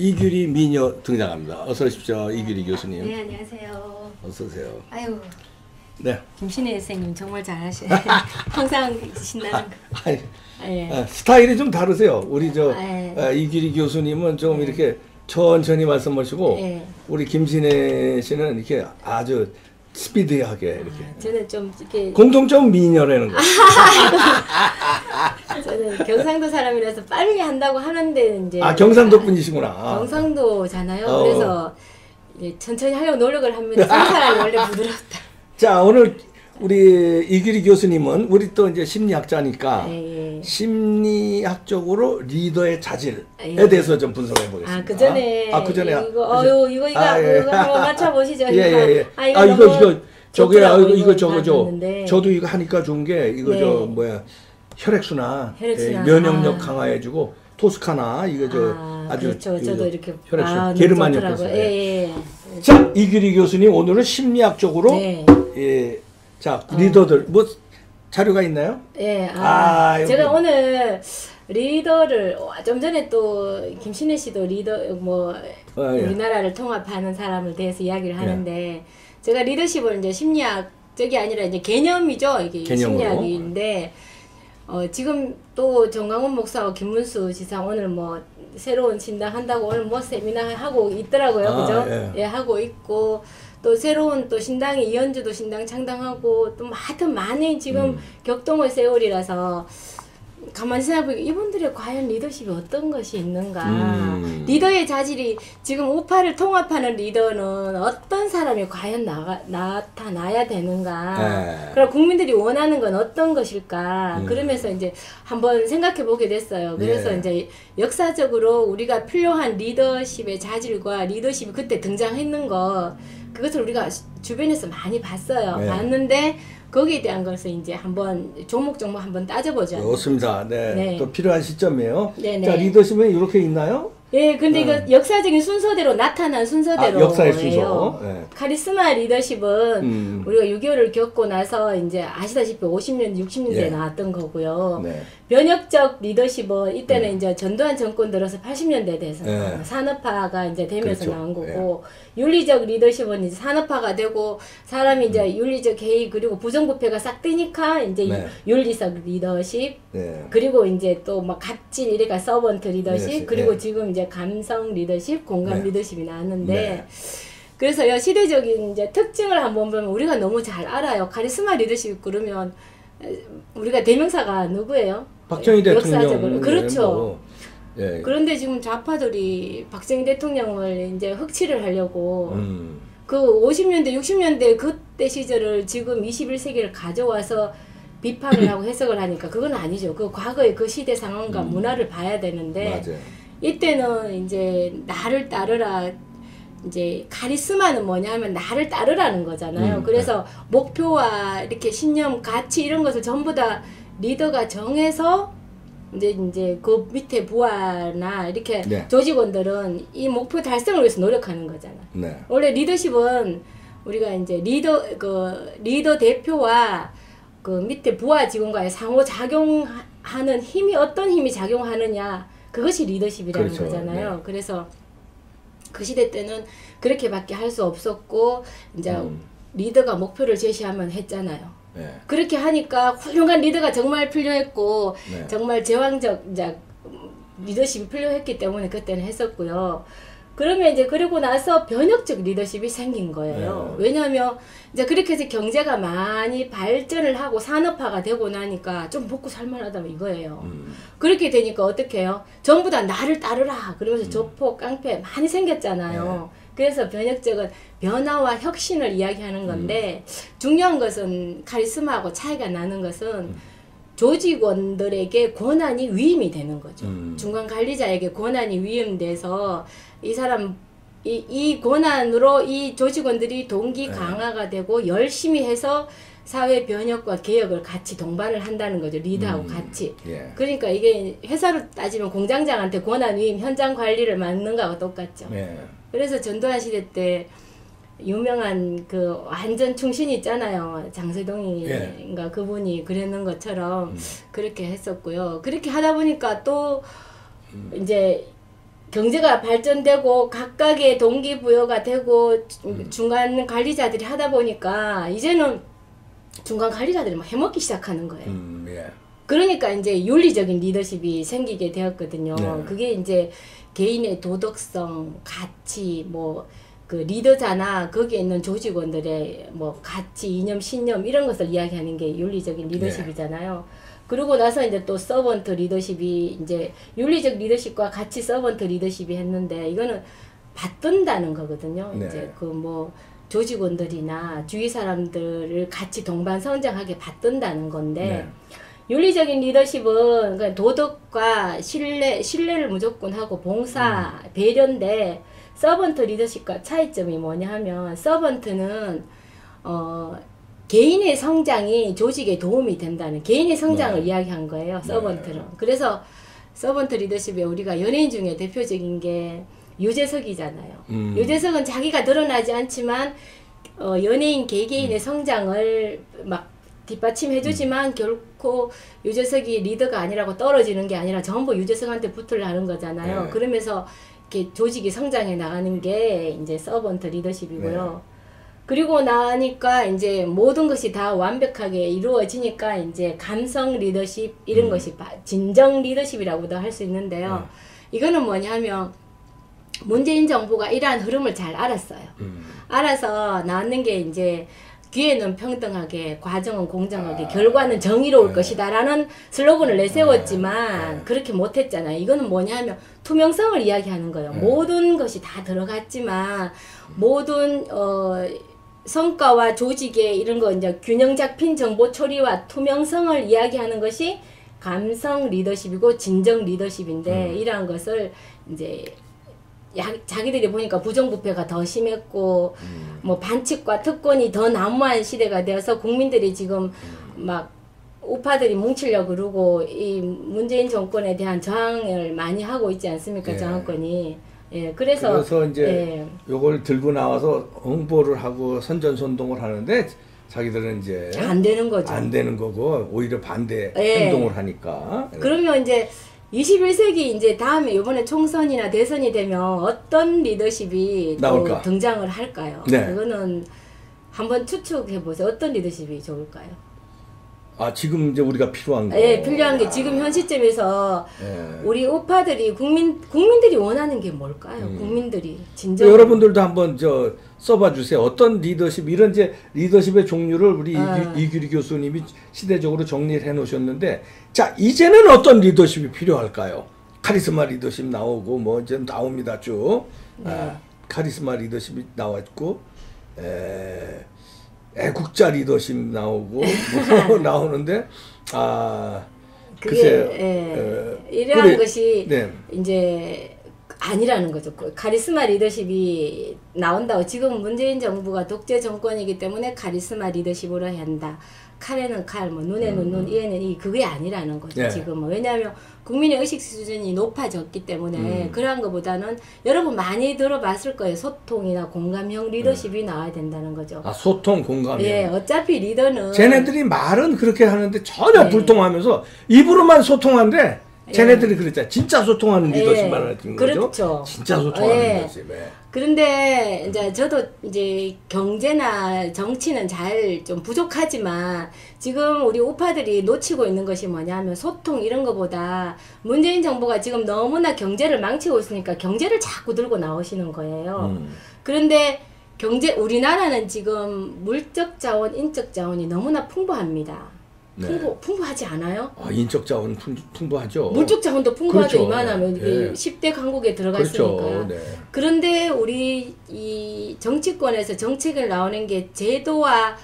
이규리 미녀 등장합니다. 어서 오십시오, 이규리 교수님. 네, 안녕하세요. 어서 오세요. 아유. 네. 김신혜 선생님 정말 잘하시네. 항상 신나는. 아니, 예. 스타일이 좀 다르세요. 우리 저 예. 이규리 교수님은 좀 예. 이렇게 천천히 말씀하시고 예. 우리 김신혜 씨는 이렇게 아주 스피디하게 이렇게. 저는 좀 이렇게 공통점 미녀라는 거. 저는 경상도 사람이라서 빠르게 한다고 하는데 이제. 아, 경상도 분이시구나. 경상도잖아요. 그래서 이제 천천히 하려고 노력을 합니다. 사람이 원래 부드럽다. 자, 오늘 우리 이규리 교수님은 우리 또 이제 심리학자니까 예, 예. 심리학적으로 리더의 자질에 예. 대해서 좀 분석해 보겠습니다. 아, 그 전에 이거 아, 예. 이거 한번 맞춰 보시죠. 예, 예. 아, 이거 저게 이거 저거죠. 저도 이거 하니까 좋은 게 이거 네. 저 뭐야? 혈액순환. 예, 면역력 강화해 주고 토스카나 이거 저 아주 그렇죠. 저도 이렇게 혈액순환 게르만 옆에서. 예, 예. 자, 이규리 교수님 오늘은 심리학적으로 네. 예. 자, 리더들 뭐 자료가 있나요? 예. 제가 오늘 리더를 좀 전에 또 김신혜 씨도 리더 뭐 예. 우리나라를 통합하는 사람을 대해서 이야기를 하는데 예. 제가 리더십을 이제 심리학적이 아니라 이제 개념이죠. 이게 개념으로. 심리학인데 지금 또 정강훈 목사와 김문수 지사 오늘 뭐 새로운 신당 한다고 오늘 뭐 세미나 하고 있더라고요. 그죠? 예. 예, 하고 있고 또 새로운 또 신당이 이현주도 신당 창당하고 또 하여튼 많이 지금 격동의 세월이라서 가만히 생각해보니까 이분들의 과연 리더십이 어떤 것이 있는가. 리더의 자질이 지금 우파를 통합하는 리더는 어떤 사람이 과연 나타나야 되는가. 그리고 국민들이 원하는 건 어떤 것일까. 그러면서 이제 한번 생각해보게 됐어요. 그래서 예. 이제 역사적으로 우리가 필요한 리더십의 자질과 리더십이 그때 등장했는 거 그것을 우리가 주변에서 많이 봤어요. 네. 봤는데 거기에 대한 것을 이제 한번 조목조목 한번 따져보죠. 좋습니다. 네. 네. 또 필요한 시점이에요. 네, 네. 자, 리더십은 이렇게 있나요? 예, 네, 근데 이거 역사적인 순서대로 나타난 순서대로 역사의 순서. 네. 카리스마 리더십은 우리가 6.25를 겪고 나서 이제 아시다시피 50년, 60년대에 네. 나왔던 거고요. 네. 면역적 리더십은 이때는 네. 이제 전두환 정권 들어서 80년대에 대해서 네. 산업화가 이제 되면서 그렇죠. 나온 거고 네. 윤리적 리더십은 이제 산업화가 되고 사람이 이제 윤리적 개입 그리고 부정부패가 싹 뜨니까 이제 네. 윤리적 리더십 네. 그리고 이제 또 막 갑질 이래가 서번트 리더십 그리고 네. 지금 이제 감성 리더십, 공감 네. 리더십이 나왔는데 네. 그래서 요 시대적인 이제 특징을 한번 보면 우리가 너무 잘 알아요. 카리스마 리더십 그러면 우리가 대명사가 누구예요? 박정희 대통령. 그렇죠. 네. 그런데 지금 좌파들이 박정희 대통령을 이제 흑치를 하려고 그 50년대, 60년대 그때 시절을 지금 21세기를 가져와서 비판을 하고 해석을 하니까 그건 아니죠. 그 과거의 그 시대 상황과 문화를 봐야 되는데 맞아요. 이때는 이제 나를 따르라 이제 카리스마는 뭐냐 하면 나를 따르라는 거잖아요. 그래서 목표와 이렇게 신념, 가치 이런 것을 전부 다 리더가 정해서 이제 그 밑에 부하나 이렇게 네. 조직원들은 이 목표 달성을 위해서 노력하는 거잖아. 네. 원래 리더십은 우리가 이제 리더 대표와 그 밑에 부하 직원과의 상호 작용하는 힘이 어떤 힘이 작용하느냐. 그것이 리더십이라는 그렇죠. 거잖아요. 네. 그래서 그 시대 때는 그렇게밖에 할 수 없었고 이제 리더가 목표를 제시하면 했잖아요. 네. 그렇게 하니까 훌륭한 리더가 정말 필요했고 네. 정말 제왕적 이제 리더십이 필요했기 때문에 그때는 했었고요. 그러면 이제 그러고 나서 변혁적 리더십이 생긴 거예요. 네. 왜냐하면 이제 그렇게 해서 경제가 많이 발전을 하고 산업화가 되고 나니까 좀 먹고 살만하다 이거예요. 그렇게 되니까 어떻게 해요? 전부 다 나를 따르라 그러면서 조폭, 깡패 많이 생겼잖아요. 네. 그래서 변혁적은 변화와 혁신을 이야기하는 건데 중요한 것은 카리스마하고 차이가 나는 것은 조직원들에게 권한이 위임이 되는 거죠. 중간 관리자에게 권한이 위임돼서 이 사람 이 권한으로 이 조직원들이 동기 강화가 되고 열심히 해서 사회 변혁과 개혁을 같이 동반을 한다는 거죠. 리더하고 같이. 예. 그러니까 이게 회사로 따지면 공장장한테 권한 위임, 현장 관리를 맡는 거하고 똑같죠. 예. 그래서 전두환 시대 때 유명한 그 완전 충신이 있잖아요. 장세동인가 예. 그분이 그랬는 것처럼 그렇게 했었고요. 그렇게 하다 보니까 또 이제 경제가 발전되고 각각의 동기부여가 되고 중간 관리자들이 하다 보니까 이제는 중간 관리자들이 막 해먹기 시작하는 거예요. 예. 그러니까 이제 윤리적인 리더십이 생기게 되었거든요. 네. 그게 이제 개인의 도덕성, 가치, 뭐 그 리더자나 거기에 있는 조직원들의 뭐 가치, 이념, 신념 이런 것을 이야기하는 게 윤리적인 리더십이잖아요. 네. 그러고 나서 이제 또 서번트 리더십이 이제 윤리적 리더십과 같이 서번트 리더십이 했는데 이거는 받든다는 거거든요. 네. 이제 그 뭐 조직원들이나 주위 사람들을 같이 동반 성장하게 받든다는 건데. 네. 윤리적인 리더십은 도덕과 신뢰를 무조건 하고 봉사, 배려인데 서번트 리더십과 차이점이 뭐냐 하면 서번트는 개인의 성장이 조직에 도움이 된다는 개인의 성장을 이야기한 거예요. 서번트는. 그래서 서번트 리더십에 우리가 연예인 중에 대표적인 게 유재석이잖아요. 유재석은 자기가 드러나지 않지만 연예인 개개인의 성장을 막 뒷받침해주지만 결코 유재석이 리더가 아니라고 떨어지는 게 아니라 전부 유재석한테 붙으려는 거잖아요. 네. 그러면서 이렇게 조직이 성장해 나가는 게 이제 서번트 리더십이고요. 네. 그리고 나니까 이제 모든 것이 다 완벽하게 이루어지니까 이제 감성 리더십 이런 것이 진정 리더십이라고도 할 수 있는데요. 이거는 뭐냐면 문재인 정부가 이러한 흐름을 잘 알았어요. 알아서 나왔는 게 이제 기회는 평등하게, 과정은 공정하게, 결과는 정의로울 것이다 라는 슬로건을 내세웠지만 그렇게 못했잖아요. 이거는 뭐냐면 투명성을 이야기하는 거예요. 모든 것이 다 들어갔지만 모든 성과와 조직의 이런 거 이제 균형 잡힌 정보 처리와 투명성을 이야기하는 것이 감성 리더십이고 진정 리더십인데 이러한 것을 이제 자기들이 보니까 부정부패가 더 심했고 뭐 반칙과 특권이 더 난무한 시대가 되어서 국민들이 지금 막 우파들이 뭉치려고 그러고 이 문재인 정권에 대한 저항을 많이 하고 있지 않습니까? 예. 저항권이. 예, 그래서 이제 요걸 들고 나와서 홍보를 하고 선전선동을 하는데 자기들은 이제 안 되는 거죠. 안 되는 거고 오히려 반대 행동을 하니까. 그러면 이제 21세기 이제 다음에 이번에 총선이나 대선이 되면 어떤 리더십이 또 등장을 할까요? 네. 이거는 한번 추측해 보세요. 어떤 리더십이 좋을까요? 아 지금 이제 우리가 필요한 거. 네, 필요한 게 지금 현 시점에서 우리 우파들이 국민들이 원하는 게 뭘까요? 국민들이 진정. 여러분들도 한번 저 써봐 주세요. 어떤 리더십 이런 이제 리더십의 종류를 우리 이규리 교수님이 시대적으로 정리를 해놓으셨는데 자 이제는 어떤 리더십이 필요할까요? 카리스마 리더십 나오고 뭐 이제 나옵니다 쭉. 아, 카리스마 리더십이 나왔고. 애국자 리더십 나오고 뭐 나오는데 아 글쎄요. 이러한 것이 이제 아니라는 거죠. 카리스마 리더십이 나온다고 지금 문재인 정부가 독재 정권이기 때문에 카리스마 리더십으로 해야 한다. 칼에는 칼, 뭐 눈에는 눈, 이에는 이 그게 아니라는 거죠. 지금은. 왜냐하면 국민의 의식 수준이 높아졌기 때문에 그러한 것보다는 여러분 많이 들어봤을 거예요. 소통이나 공감형 리더십이 나와야 된다는 거죠. 아 소통, 공감형. 예, 어차피 리더는 쟤네들이 말은 그렇게 하는데 전혀 불통하면서 입으로만 소통한데 쟤네들이 그랬잖아요. 진짜 소통하는 리더십 말하는 거죠. 그렇죠. 진짜 소통하는 리더십. 그런데 이제 저도 이제 경제나 정치는 잘 좀 부족하지만 지금 우리 우파들이 놓치고 있는 것이 뭐냐면 소통 이런 거보다 문재인 정부가 지금 너무나 경제를 망치고 있으니까 경제를 자꾸 들고 나오시는 거예요. 그런데 우리나라는 지금 물적 자원, 인적 자원이 너무나 풍부합니다. 풍부하지 않아요? 아, 인적 자원 풍부하죠. 물적 자원도 풍부하죠. 그렇죠. 이만하면 이게 10대 강국에 들어갔으니까요. 그렇죠. 그런데 우리 이 정치권에서 정책을 나오는 게 제도와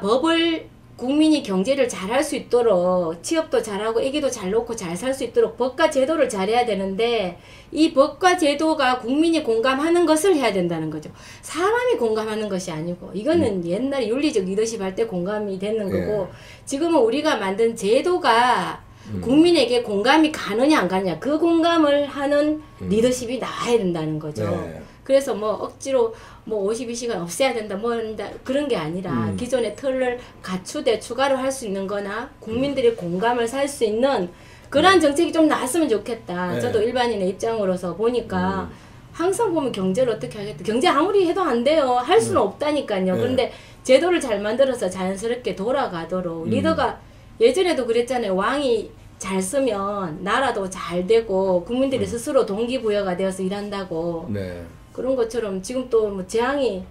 법을 국민이 경제를 잘할 수 있도록 취업도 잘하고 애기도 잘 놓고 잘 살 수 있도록 법과 제도를 잘해야 되는데 이 법과 제도가 국민이 공감하는 것을 해야 된다는 거죠. 사람이 공감하는 것이 아니고 이거는 옛날에 윤리적 리더십 할 때 공감이 되는 거고 지금은 우리가 만든 제도가 국민에게 공감이 가느냐 안 가느냐 그 공감을 하는 리더십이 나와야 된다는 거죠. 그래서 뭐 억지로 뭐 52시간 없애야 된다 뭐 한다 그런 게 아니라 기존의 틀을 추가로 할 수 있는 거나 국민들의 공감을 살 수 있는 그러한 정책이 좀 나왔으면 좋겠다. 네. 저도 일반인의 입장으로서 보니까 항상 보면 경제를 어떻게 하겠다. 경제 아무리 해도 안 돼요. 할 수는 없다니까요. 그런데 제도를 잘 만들어서 자연스럽게 돌아가도록 리더가 예전에도 그랬잖아요. 왕이 잘 쓰면 나라도 잘 되고 국민들이 스스로 동기부여가 되어서 일한다고. 네. 그런 것처럼 지금 또 뭐 재앙이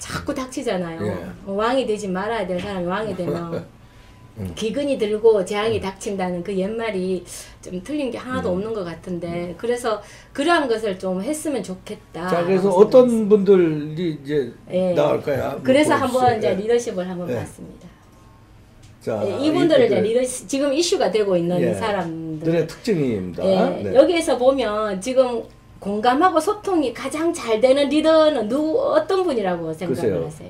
자꾸 닥치잖아요. 예. 왕이 되지 말아야 될 사람이 왕이 되면 기근이 들고 재앙이 닥친다는 그 옛말이 좀 틀린 게 하나도 없는 것 같은데 그래서 그러한 것을 좀 했으면 좋겠다. 자, 그래서 어떤 있어요. 분들이 이제 나올까요? 그래서 한번 이제 리더십을 한번 봤습니다. 자, 예, 이분들을 이제 리더십, 지금 이슈가 되고 있는 사람들의 특징입니다. 예, 네. 여기에서 보면 지금 공감하고 소통이 가장 잘 되는 리더는 어떤 분이라고 생각을 하세요?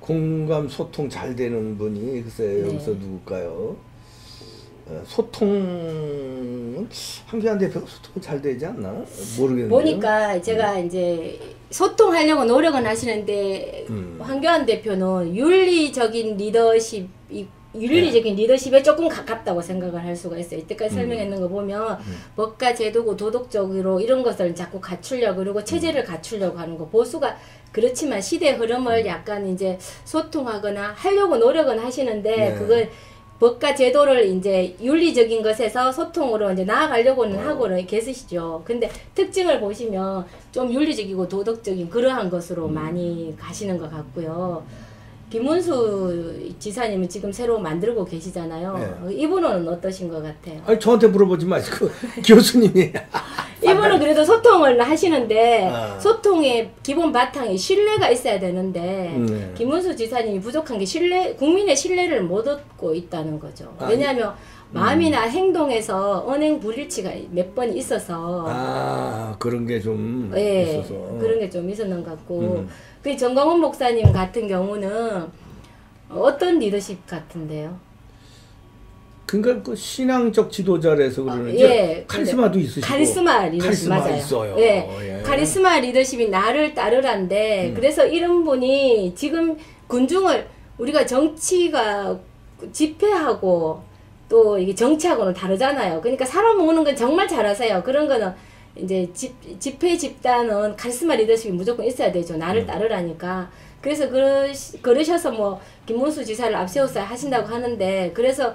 공감, 소통 잘 되는 분이 글쎄 여기서 누굴까요? 소통은 한기환 대표가 소통이 잘 되지 않나? 모르겠네요. 보니까 제가 이제 소통하려고 노력은 하시는데 한기환 대표는 윤리적인 리더십, 윤리적인 리더십에 조금 가깝다고 생각을 할 수가 있어요. 이때까지 설명했는 거 보면 법과 제도고 도덕적으로 이런 것을 자꾸 갖추려고 그리고 체제를 갖추려고 하는 거. 보수가 그렇지만 시대의 흐름을 약간 이제 소통하거나 하려고 노력은 하시는데 그걸 법과 제도를 이제 윤리적인 것에서 소통으로 이제 나아가려고는 하고는 계시죠. 근데 특징을 보시면 좀 윤리적이고 도덕적인 그러한 것으로 많이 가시는 것 같고요. 김문수 지사님은 지금 새로 만들고 계시잖아요. 이분은 어떠신 것 같아요? 아니, 저한테 물어보지 마시고 교수님이. 이분은 그래도 소통을 하시는데 소통의 기본 바탕이 신뢰가 있어야 되는데 김문수 지사님이 부족한 게 신뢰, 국민의 신뢰를 못 얻고 있다는 거죠. 왜냐하면 마음이나 행동에서 언행 불일치가 몇 번 있어서 그런 게 좀 있어서 그런 게 좀 있었는 것 같고 그 정광훈 목사님 같은 경우는 어떤 리더십 같은데요? 그러니까 그 신앙적 지도자라서 그러는데 카리스마도 있으시고 카리스마 리더십 맞아요. 있어요. 카리스마 리더십이 나를 따르란데 그래서 이런 분이 지금 군중을 우리가 정치가 집회하고 또 이게 정치하고는 다르잖아요. 그러니까 사람 모으는 건 정말 잘하세요. 그런 거는 이제 집회 집단은 카리스마 리더십이 무조건 있어야 되죠. 나를 따르라니까. 그래서 그러셔서 뭐 김문수 지사를 앞세워서 하신다고 하는데 그래서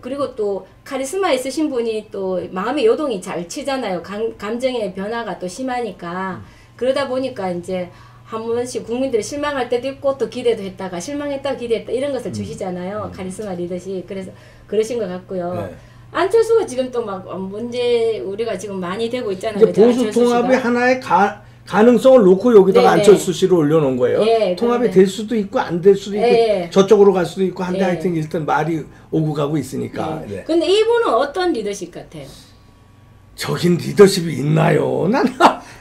그리고 또 카리스마 있으신 분이 또 마음의 요동이 잘 치잖아요. 감정의 변화가 또 심하니까 그러다 보니까 이제 한 번씩 국민들이 실망할 때도 있고 또 기대도 했다가 실망했다 기대했다 이런 것을 주시잖아요. 카리스마 리더십. 그래서 그러신 것 같고요. 안철수가 지금 또 막 문제 우리가 지금 많이 되고 있잖아요. 이제 보수 통합의 하나의 가능성을 놓고 여기다가 안철수 씨를 올려놓은 거예요. 통합이 될 수도 있고 안 될 수도 있고 저쪽으로 갈 수도 있고 한데 하여튼 일단 말이 오고 가고 있으니까. 근데 이분은 어떤 리더십 같아요? 적인 리더십이 있나요? 난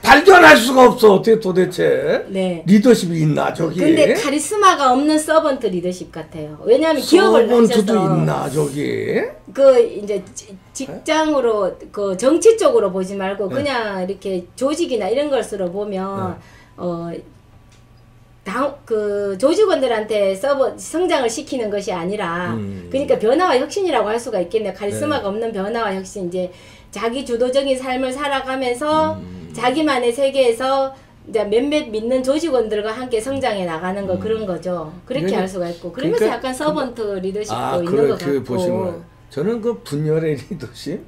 발견할 수가 없어. 어떻게 도대체 리더십이 있나 저기? 근데 카리스마가 없는 서번트 리더십 같아요. 왜냐하면 기업을 하셔서 서번트도 있나 저기? 그 이제 직장으로 그 정치 쪽으로 보지 말고 그냥 이렇게 조직이나 이런 것으로 보면 그 조직원들한테 성장을 시키는 것이 아니라 그러니까 변화와 혁신이라고 할 수가 있겠네요. 카리스마가 없는 변화와 혁신 이제. 자기 주도적인 삶을 살아가면서 자기만의 세계에서 이제 몇몇 믿는 조직원들과 함께 성장해 나가는 거 그런 거죠. 그렇게 할 수가 있고 그러면서 그러니까, 약간 서번트 리더십도 있는 것 같고. 보시면 저는 그 분열의 리더십?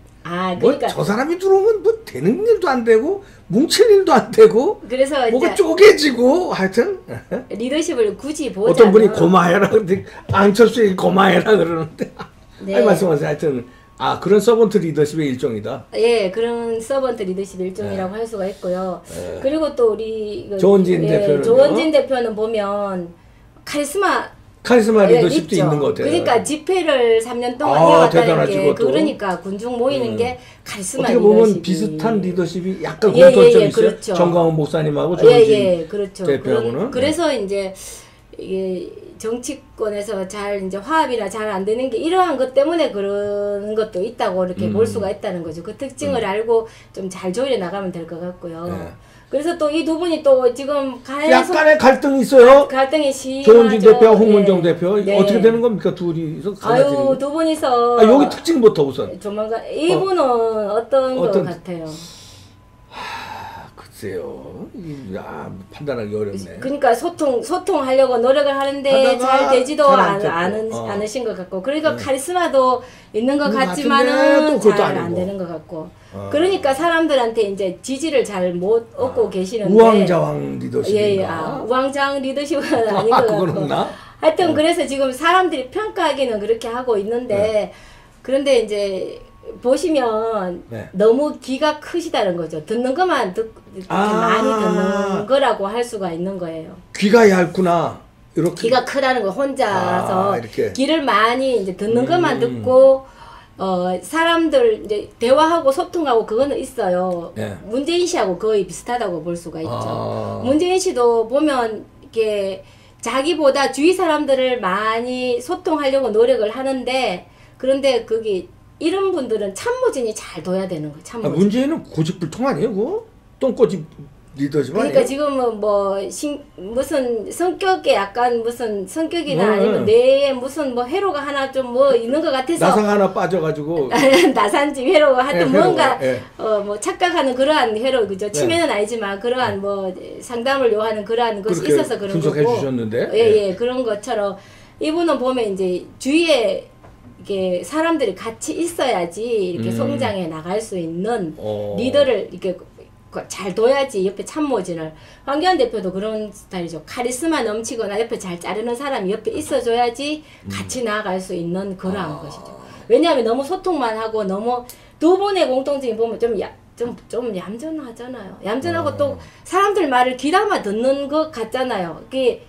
그러니까 저 사람이 들어오면 뭐 되는 일도 안 되고 뭉칠 일도 안 되고 그래서 뭐가 쪼개지고 하여튼 리더십을 굳이 보자면 어떤 분이 고마해라 그러는데 안철수에게 고마해라 그러는데 아니 말씀하세요. 하여튼 그런 서번트 리더십의 일종이다. 그런 서번트 리더십 일종이라고 할 수가 있고요. 그리고 또 우리 조원진 대표는 보면 카리스마 리더십도 있는 것 같아요. 그러니까 집회를 3년 동안 해왔다는 게 그러니까 군중 모이는 게 카리스마 리더십이. 어떻게 보면 비슷한 리더십이 약간 공통점이 있어요. 그렇죠. 정광훈 목사님하고 조원진 대표하고는. 그래서 이제 이게 정치권에서 잘 이제 화합이나 잘 안 되는 게 이러한 것 때문에 그런 것도 있다고 이렇게 볼 수가 있다는 거죠. 그 특징을 알고 좀 잘 조율해 나가면 될 것 같고요. 그래서 또 이 두 분이 또 지금 약간의 갈등이 있어요. 갈등이 심하죠. 조원진 대표와 홍문정 대표. 어떻게 되는 겁니까? 둘이서 갈라지는. 아유, 두 분이서. 아, 여기 특징부터 우선. 조만간 이분은 어떤 것 같아요? 글쎄요. 야, 판단하기 어렵네. 그러니까 소통하려고 노력을 하는데 잘 되지도 않으신 것 같고. 그러니까 카리스마도 있는 것 같지만은 잘 안 되는 것 같고. 그러니까 사람들한테 이제 지지를 잘 못 얻고 계시는데. 우왕좌왕 리더십인가? 예, 우왕좌왕 리더십은 아닌 것 같고. 없나? 하여튼 그래서 지금 사람들이 평가하기는 그렇게 하고 있는데 그런데 이제 보시면 너무 귀가 크시다는 거죠. 듣는 것만 많이 듣는 거라고 할 수가 있는 거예요. 귀가 얇구나. 이렇게. 귀가 크다는 거 혼자서 귀를 많이 이제 듣는 것만 듣고 사람들 이제 대화하고 소통하고 그거는 있어요. 문재인 씨하고 거의 비슷하다고 볼 수가 있죠. 문재인 씨도 보면 이렇게 자기보다 주위 사람들을 많이 소통하려고 노력을 하는데 그런데 거기 이런 분들은 참모진이 잘 둬야 되는 거예요. 참모진. 아, 문재인은 고집불통 아니에요? 그거? 똥꼬집 리더지만. 그러니까 아니에요? 지금은 뭐 무슨 성격에 약간 무슨 성격이나 아니면 뇌에 무슨 뭐 회로가 하나 좀 뭐 있는 것 같아서 나상 하나 빠져가지고 나산지 회로가 하여튼 뭔가 뭐 착각하는 그러한 회로 그죠. 치매는 아니지만 그러한 뭐 상담을 요하는 그러한 것이 있어서 그런 거고. 분석해 주셨는데. 예, 그런 것처럼 이분은 보면 이제 주위에 이게 사람들이 같이 있어야지 이렇게 성장해 나갈 수 있는 리더를 이렇게 잘 둬야지 옆에 참모진을. 황교안 대표도 그런 스타일이죠. 카리스마 넘치거나 옆에 잘 자르는 사람이 옆에 있어줘야지 같이 나아갈 수 있는 그러한 것이죠. 왜냐하면 너무 소통만 하고 너무 두 분의 공통점이 보면 좀 얌전하잖아요. 얌전하고 또 사람들 말을 귀담아 듣는 것 같잖아요. 그게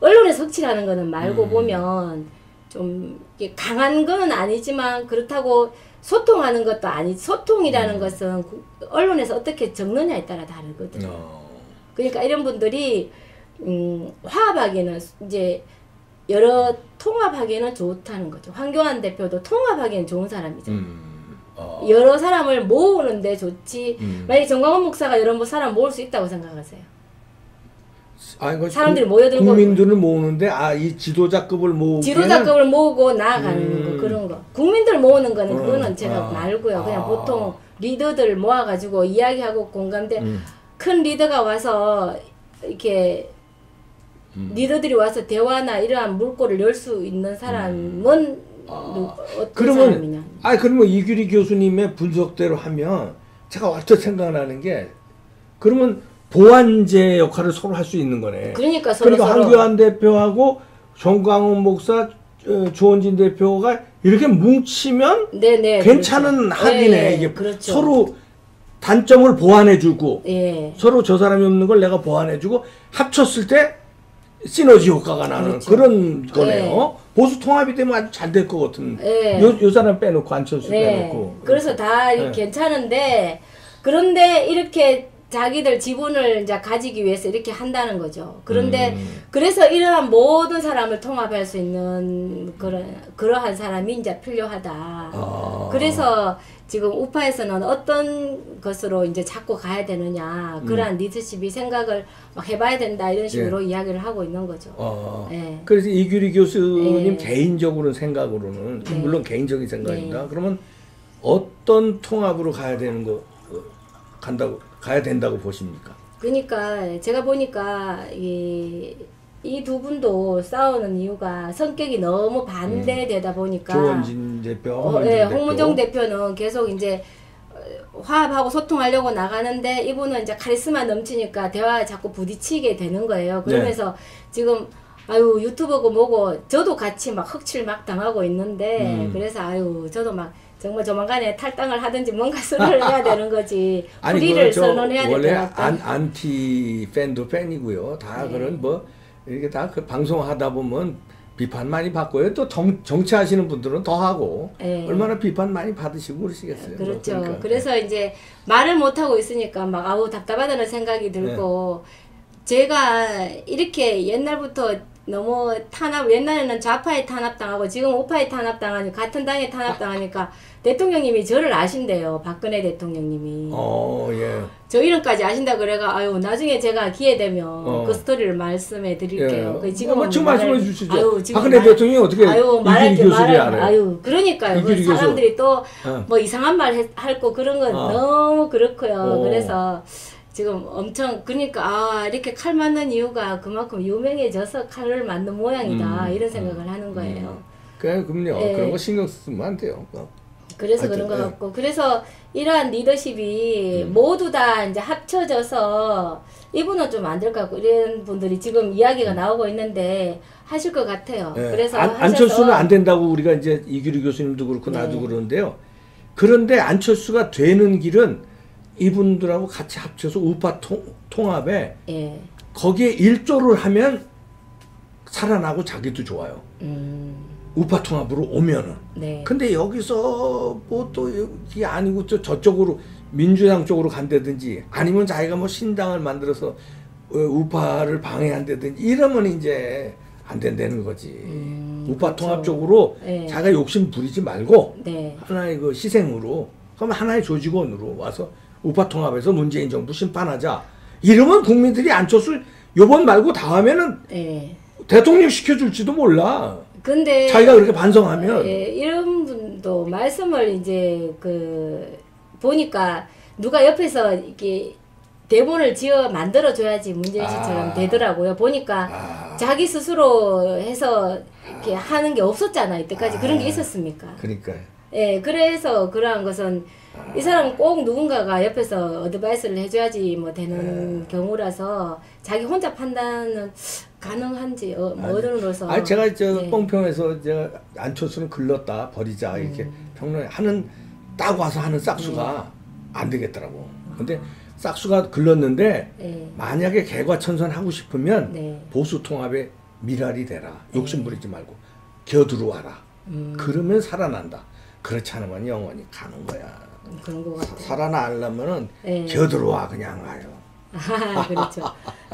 언론에서 흑칠하는 거는 말고 보면 좀 강한 건 아니지만 그렇다고 소통하는 것도 아니 소통이라는 것은 언론에서 어떻게 적느냐에 따라 다르거든요. 그러니까 이런 분들이 화합하기는 이제 여러 통합하기는 좋다는 거죠. 황교안 대표도 통합하기는 좋은 사람이죠. 여러 사람을 모으는데 좋지. 만약에 정광훈 목사가 여러 사람 모을 수 있다고 생각하세요? 사람들이 모여들고 국민들을 모으는데 이 지도자급을 모으고 지도자급을 모으고 나아가는 거 그런 거 국민들 모으는 거는 그거는 제가 말고요. 그냥 보통 리더들 모아가지고 이야기하고 공감대 큰 리더가 와서 이렇게 리더들이 와서 대화나 이러한 물꼬를 열 수 있는 사람은 어떤 그러면, 사람이냐? 그러면 이규리 교수님의 분석대로 하면 제가 어떻게 생각나는 게 그러면. 보완제 역할을 서로 할 수 있는 거네. 그러니까 서로. 황교안 대표하고 정광훈 목사, 조원진 대표가 이렇게 뭉치면 괜찮은 합의네. 이게 그렇죠. 서로 단점을 보완해주고 서로 저 사람이 없는 걸 내가 보완해주고 합쳤을 때 시너지 효과가 나는 그런 거네요. 보수 통합이 되면 아주 잘 될 것 같은. 요 사람 빼놓고 안철수 빼놓고. 그래서 다 괜찮은데 그런데 이렇게 자기들 지분을 이제 가지기 위해서 이렇게 한다는 거죠. 그런데 그래서 이러한 모든 사람을 통합할 수 있는 그러한 사람이 이제 필요하다. 그래서 지금 우파에서는 어떤 것으로 이제 잡고 가야 되느냐 그러한 리더십이 생각을 막 해봐야 된다 이런 식으로 이야기를 하고 있는 거죠. 그래서 이규리 교수님 개인적으로 생각으로는 물론 개인적인 생각입니다. 그러면 어떤 통합으로 가야 되는 거 가야 된다고 보십니까? 그러니까 제가 보니까 이 두 분도 싸우는 이유가 성격이 너무 반대되다 보니까 조원진 대표, 홍문정 대표는 계속 이제 화합하고 소통하려고 나가는데 이분은 이제 카리스마 넘치니까 대화에 자꾸 부딪히게 되는 거예요. 그러면서 지금 아유 유튜버고 뭐고 저도 같이 막 흑칠 막 당하고 있는데 그래서 아유 저도 막 정말 조만간에 탈당을 하든지 뭔가 선언을 해야 되는 거지. 우리를 선언해야 될 것 같다. 원래 안티 팬도 팬이고요. 다 그런 뭐 이렇게 다 그 방송하다 보면 비판 많이 받고요. 또 정치하시는 분들은 더 하고 얼마나 비판 많이 받으시고 그러시겠어요. 그렇죠. 그러니까. 그래서 이제 말을 못 하고 있으니까 막 답답하다는 생각이 들고 제가 이렇게 옛날부터 너무 탄압, 옛날에는 좌파에 탄압당하고 지금 우파에 탄압당하니 같은 당에 탄압당하니까 대통령님이 저를 아신대요. 박근혜 대통령님이. 예. 저 이름까지 아신다 그래가 아유 나중에 제가 기회 되면 그 스토리를 말씀해 드릴게요. 예. 지금 말씀해 주시죠. 아유, 지금 박근혜 대통령이 어떻게 이규리 교수를 알아요? 아유 그러니까요. 그 사람들이 또 뭐 이상한 말 할고 그런 건 너무 그렇고요. 그래서. 지금 엄청 그러니까 아 이렇게 칼 맞는 이유가 그만큼 유명해져서 칼을 맞는 모양이다 이런 생각을 하는 거예요. 그래요, 그럼요. 예. 그런 거 신경 쓰면 안 돼요. 그래서 하여튼, 그런 거 같고 그래서 이러한 리더십이 모두 다 이제 합쳐져서 이분은 좀 안 될 것 같고 이런 분들이 지금 이야기가 나오고 있는데 하실 것 같아요. 예. 그래서 안철수는 안 된다고 우리가 이제 이규리 교수님도 그렇고 나도 그러는데요. 그런데 안철수가 되는 길은 이분들하고 같이 합쳐서 우파 통합에 거기에 일조를 하면 살아나고 자기도 좋아요. 우파 통합으로 오면은. 근데 여기서 뭐 또 이게 아니고 또 저쪽으로 민주당 쪽으로 간다든지 아니면 자기가 뭐 신당을 만들어서 우파를 방해한다든지 이러면 이제 안 된다는 거지. 우파 통합 쪽으로 자기가 욕심 부리지 말고 하나의 그 희생으로 그럼 하나의 조직원으로 와서 우파 통합에서 문재인 정부 심판하자. 이러면 국민들이 안철수 요번 말고 다음에는 대통령 시켜줄지도 몰라. 근데 자기가 그렇게 반성하면 이런 분도 말씀을 이제 그 보니까 누가 옆에서 이렇게 대본을 지어 만들어줘야지 문재인 씨처럼 되더라고요. 보니까 자기 스스로 해서 이렇게 하는 게 없었잖아. 이때까지 그런 게 있었습니까? 그러니까요. 예, 그래서 그러한 것은 이 사람은 꼭 누군가가 옆에서 어드바이스를 해줘야지 뭐 되는 경우라서 자기 혼자 판단은 가능한지 어른으로서. 아니 제가 저 뻥평에서 제가 안철수는 글렀다 버리자 이렇게 평론하는 딱 와서 하는 싹수가 안 되겠더라고. 근데 싹수가 글렀는데 만약에 개과천선 하고 싶으면 보수 통합에 미랄이 되라. 욕심 부리지 말고 겨들어와라. 그러면 살아난다. 그렇지 않으면 영원히 가는 거야. 그런 거 같아요. 살아나려면은 겨들어와 그냥 와요. 아, 그렇죠.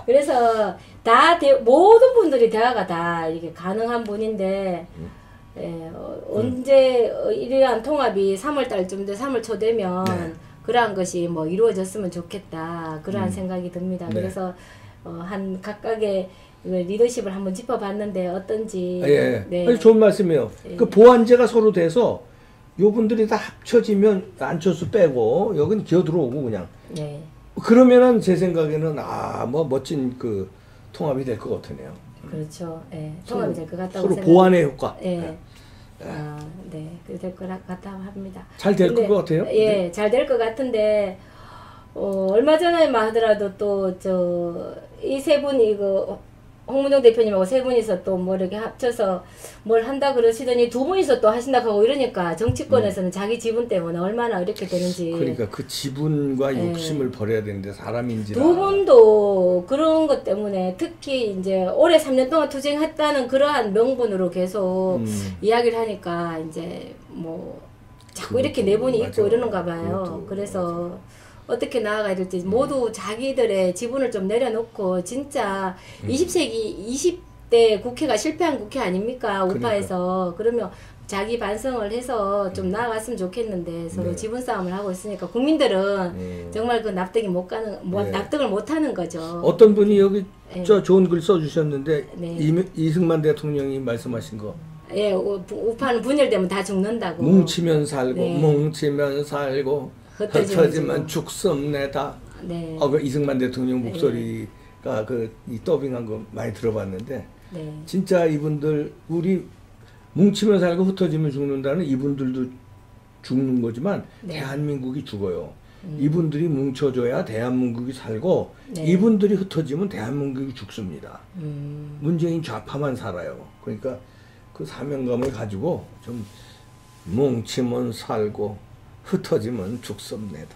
그래서 다 모든 분들이 대화가 다 이렇게 가능한 분인데 언제 이러한 통합이 3월달쯤 돼 3월 초 되면 그러한 것이 뭐 이루어졌으면 좋겠다. 그러한 생각이 듭니다. 그래서 한 각각의 리더십을 한번 짚어봤는데 어떤지. 아니, 좋은 말씀이에요. 그 보완제가 서로 돼서. 요분들이 다 합쳐지면 안철수 빼고 여긴 기어 들어오고 그냥 그러면은 제 생각에는 뭐 멋진 그 통합이 될 것 같으네요. 그렇죠. 통합이 될 것 같다고 서로 보완의 효과. 될 것 같다고 합니다. 잘 될 것 같아요? 예, 잘 될 것 같은데 얼마 전에만 하더라도 또 저 이 세 분이 이거 홍문정 대표님하고 세 분이서 또 뭐 이렇게 합쳐서 뭘 한다 그러시더니 두 분이서 또 하신다고 하고 이러니까 정치권에서는 자기 지분 때문에 얼마나 이렇게 되는지. 그러니까 그 지분과 욕심을 버려야 되는데 사람인지라. 두 분도 그런 것 때문에 특히 이제 올해 3년 동안 투쟁했다는 그러한 명분으로 계속 이야기를 하니까 이제 뭐 자꾸 이렇게 내분이 있고 이러는가 봐요. 그래서. 어떻게 나아가야 될지 모두 자기들의 지분을 좀 내려놓고 진짜 20세기 20대 국회가 실패한 국회 아닙니까? 우파에서. 그러면 자기 반성을 해서 좀 나아갔으면 좋겠는데 서로 지분 싸움을 하고 있으니까 국민들은 정말 그 납득이 못 가는 납득을 못 하는 거죠. 어떤 분이 여기 저 좋은 글 써주셨는데 이승만 대통령이 말씀하신 거. 우파는 분열되면 다 죽는다고. 뭉치면 살고 뭉치면 살고. 흩어지면 죽습니다. 그 이승만 대통령 목소리가 이 더빙한 거 많이 들어봤는데 진짜 이분들 우리 뭉치면 살고 흩어지면 죽는다는 이분들도 죽는 거지만 대한민국이 죽어요. 이분들이 뭉쳐줘야 대한민국이 살고 이분들이 흩어지면 대한민국이 죽습니다. 문재인 좌파만 살아요. 그러니까 그 사명감을 가지고 좀 뭉치면 살고 흩어지면 죽습니다.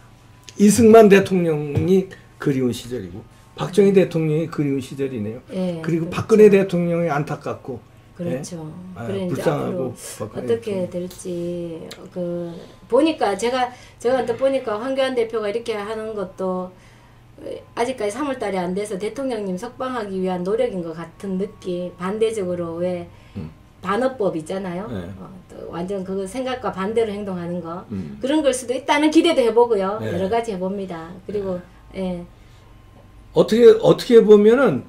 이승만 대통령이 그리운 시절이고 박정희 대통령이 그리운 시절이네요. 그리고 박근혜 대통령이 안타깝고 불쌍하고 어떻게 될지 보니까 제가 또 보니까 황교안 대표가 이렇게 하는 것도 아직까지 3월달이 안 돼서 대통령님 석방하기 위한 노력인 것 같은 느낌. 반대적으로 왜 반어법 있잖아요. 네. 또 완전 그거 생각과 반대로 행동하는 거. 그런 걸 수도 있다는 기대도 해보고요. 네. 여러 가지 해봅니다. 그리고 예. 어떻게 보면은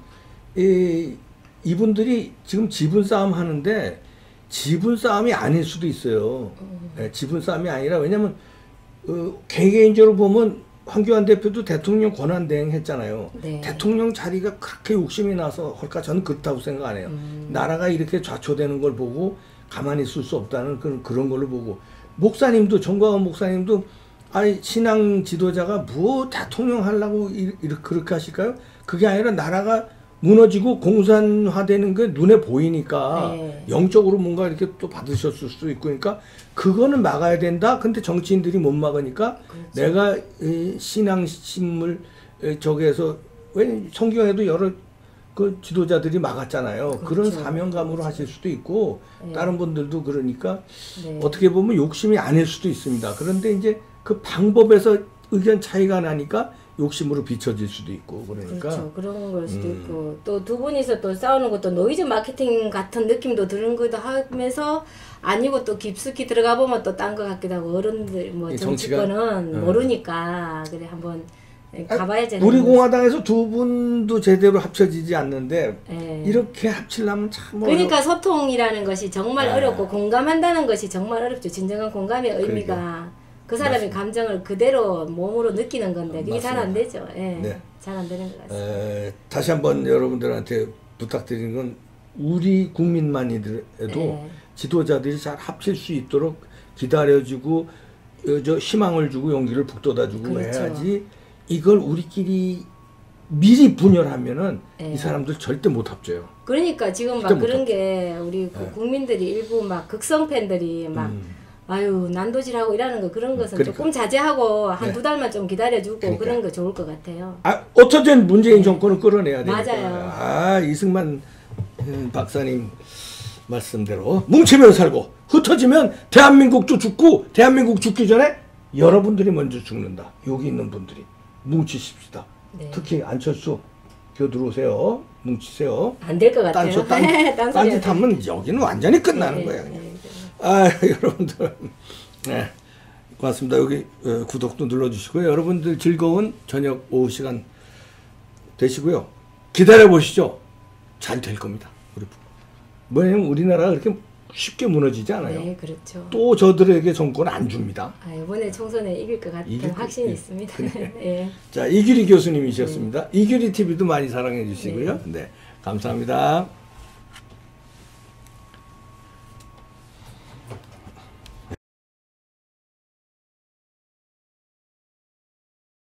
이분들이 지금 지분 싸움 하는데 지분 싸움이 아닐 수도 있어요. 네, 지분 싸움이 아니라 왜냐면 개개인적으로 보면 황교안 대표도 대통령 권한대행 했잖아요. 네. 대통령 자리가 그렇게 욕심이 나서 할까? 저는 그렇다고 생각 안 해요. 나라가 이렇게 좌초되는 걸 보고 가만히 있을 수 없다는 그런 걸로 보고, 목사님도 정광훈 목사님도 아니 신앙 지도자가 뭐 대통령 하려고 이렇게 그렇게 하실까요? 그게 아니라 나라가 무너지고 공산화되는 게 눈에 보이니까 네. 영적으로 뭔가 이렇게 또 받으셨을 수도 있고, 그러니까 그거는 막아야 된다. 근데 정치인들이 못 막으니까 그렇죠. 내가 신앙심을 저기에서 왜 성경에도 여러 그 지도자들이 막았잖아요. 그렇죠. 그런 사명감으로 그렇죠. 하실 수도 있고 네. 다른 분들도 그러니까 네. 어떻게 보면 욕심이 아닐 수도 있습니다. 그런데 이제 그 방법에서 의견 차이가 나니까 욕심으로 비춰질 수도 있고, 그러니까 그렇죠. 그런 걸 수도 있고, 또 두 분이서 또 싸우는 것도 노이즈 마케팅 같은 느낌도 드는 것도 하면서 아니고 또 깊숙이 들어가 보면 또 딴 것 같기도 하고, 어른들 뭐 정치권은 모르니까 그래 한번 가봐야 되는. 우리 공화당에서 두 분도 제대로 합쳐지지 않는데 네. 이렇게 합치려면 참 그러니까 소통이라는 것이 정말 네. 어렵고 공감한다는 것이 정말 어렵죠. 진정한 공감의 의미가. 그러니까. 그 사람의 맞습니다. 감정을 그대로 몸으로 느끼는 건데 그게 잘 안 되죠. 예, 네. 잘 안 되는 것 같습니다. 다시 한번 여러분들한테 부탁드리는 건 우리 국민만이라도 지도자들이 잘 합칠 수 있도록 기다려주고 저 희망을 주고 용기를 북돋아주고 그렇죠. 해야지, 이걸 우리끼리 미리 분열하면은 이 사람들 절대 못 합쳐요. 그러니까 지금 막 그런 합쳐. 게 우리 국민들이 일부 막 극성 팬들이 막 아유 난도질하고 일하는 거 그런 것은 그러니까. 조금 자제하고 한두 네. 달만 좀 기다려주고 그러니까. 그런 거 좋을 것 같아요. 아 어쨌든 문재인 정권을 끌어내야 되니까. 맞아요. 아 이승만 박사님 말씀대로 뭉치면 살고 흩어지면 대한민국도 죽고, 대한민국 죽기 전에 여러분들이 먼저 죽는다. 여기 있는 분들이 뭉치십시다. 네. 특히 안철수 교 들어오세요. 뭉치세요. 안 될 것 같아요. 딴짓 하면 여기는 완전히 끝나는 네. 거야 그냥. 네. 아 여러분들 네, 고맙습니다. 여기 구독도 눌러주시고요. 여러분들 즐거운 저녁 오후 시간 되시고요. 기다려보시죠. 잘 될 겁니다. 뭐냐면 우리나라가 그렇게 쉽게 무너지지 않아요. 네, 그렇죠. 또 저들에게 정권 안 줍니다. 아, 이번에 총선에 이길 것 같은 확신이 있습니다. 네. 네. 자, 이규리 교수님이셨습니다. 네. 이규리 TV도 많이 사랑해 주시고요. 네, 감사합니다.